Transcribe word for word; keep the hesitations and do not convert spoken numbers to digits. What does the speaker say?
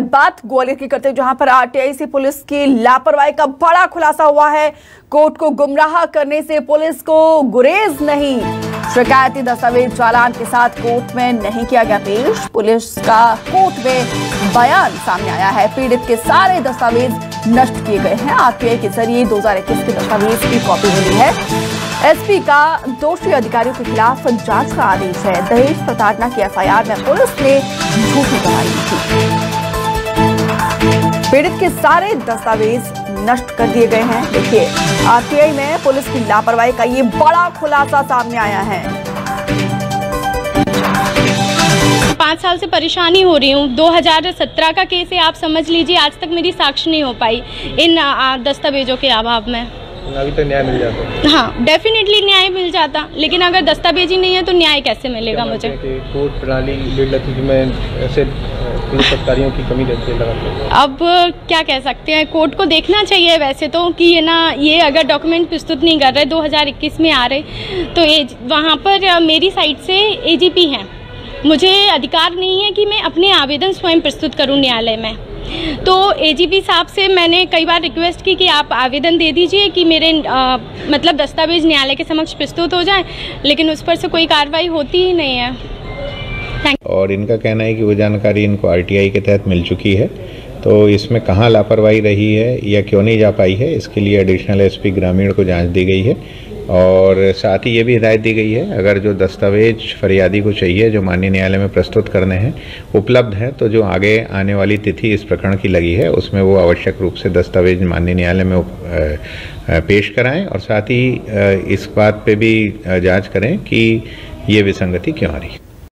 बात ग्वालियर की करते हैं जहां पर आरटीआई से पुलिस की लापरवाही का बड़ा खुलासा हुआ है। कोर्ट को गुमराह करने से पुलिस को गुरेज नहीं, शिकायती दस्तावेज चालान के साथ कोर्ट में नहीं किया गया पेश। पुलिस का कोर्ट में बयान सामने आया है, पीड़ित के सारे दस्तावेज नष्ट किए गए हैं। आरटीआई के जरिए दो हजार इक्कीस के दस्तावेज की कॉपी मिली है। एसपी का दोषी अधिकारियों के खिलाफ जांच का आदेश है। दहेज प्रताड़ना की एफआईआर में पुलिस ने झूठी गवाही दी, पीड़ित के सारे दस्तावेज नष्ट कर दिए गए हैं। देखिए, आरटीआई में पुलिस की लापरवाही का ये बड़ा खुलासा सामने आया है। पाँच साल से परेशानी हो रही हूँ। दो हज़ार सत्रह का केस है, आप समझ लीजिए। आज तक मेरी साक्षी नहीं हो पाई इन दस्तावेजों के अभाव में। अभी तो न्याय मिल जाता। हाँ, डेफिनेटली न्याय मिल जाता, लेकिन अगर दस्तावेज ही नहीं है तो न्याय कैसे मिलेगा मुझे? कोर्ट प्रणाली में ऐसे पुलिस अधिकारियों की कमी रहती है लगातार। अब क्या कह सकते हैं, कोर्ट को देखना चाहिए वैसे तो कि ये ना ये अगर डॉक्यूमेंट प्रस्तुत नहीं कर रहे, दो हज़ार इक्कीस में आ रहे, तो एज वहाँ पर मेरी साइड से एजीपी हैं। मुझे अधिकार नहीं है कि मैं अपने आवेदन स्वयं प्रस्तुत करूँ न्यायालय में। तो एजीपी साहब से मैंने कई बार रिक्वेस्ट की कि आप आवेदन दे दीजिए कि मेरे आ, मतलब दस्तावेज न्यायालय के समक्ष प्रस्तुत हो जाए, लेकिन उस पर से कोई कार्रवाई होती ही नहीं है। और इनका कहना है कि वो जानकारी इनको आरटीआई के तहत मिल चुकी है, तो इसमें कहाँ लापरवाही रही है या क्यों नहीं जा पाई है, इसके लिए एडिशनल एसपी ग्रामीण को जाँच दी गई है। और साथ ही ये भी हिदायत दी गई है, अगर जो दस्तावेज फरियादी को चाहिए, जो माननीय न्यायालय में प्रस्तुत करने हैं, उपलब्ध हैं, तो जो आगे आने वाली तिथि इस प्रकरण की लगी है उसमें वो आवश्यक रूप से दस्तावेज माननीय न्यायालय में पेश कराएं। और साथ ही इस बात पे भी जांच करें कि ये विसंगति क्यों आ रही है।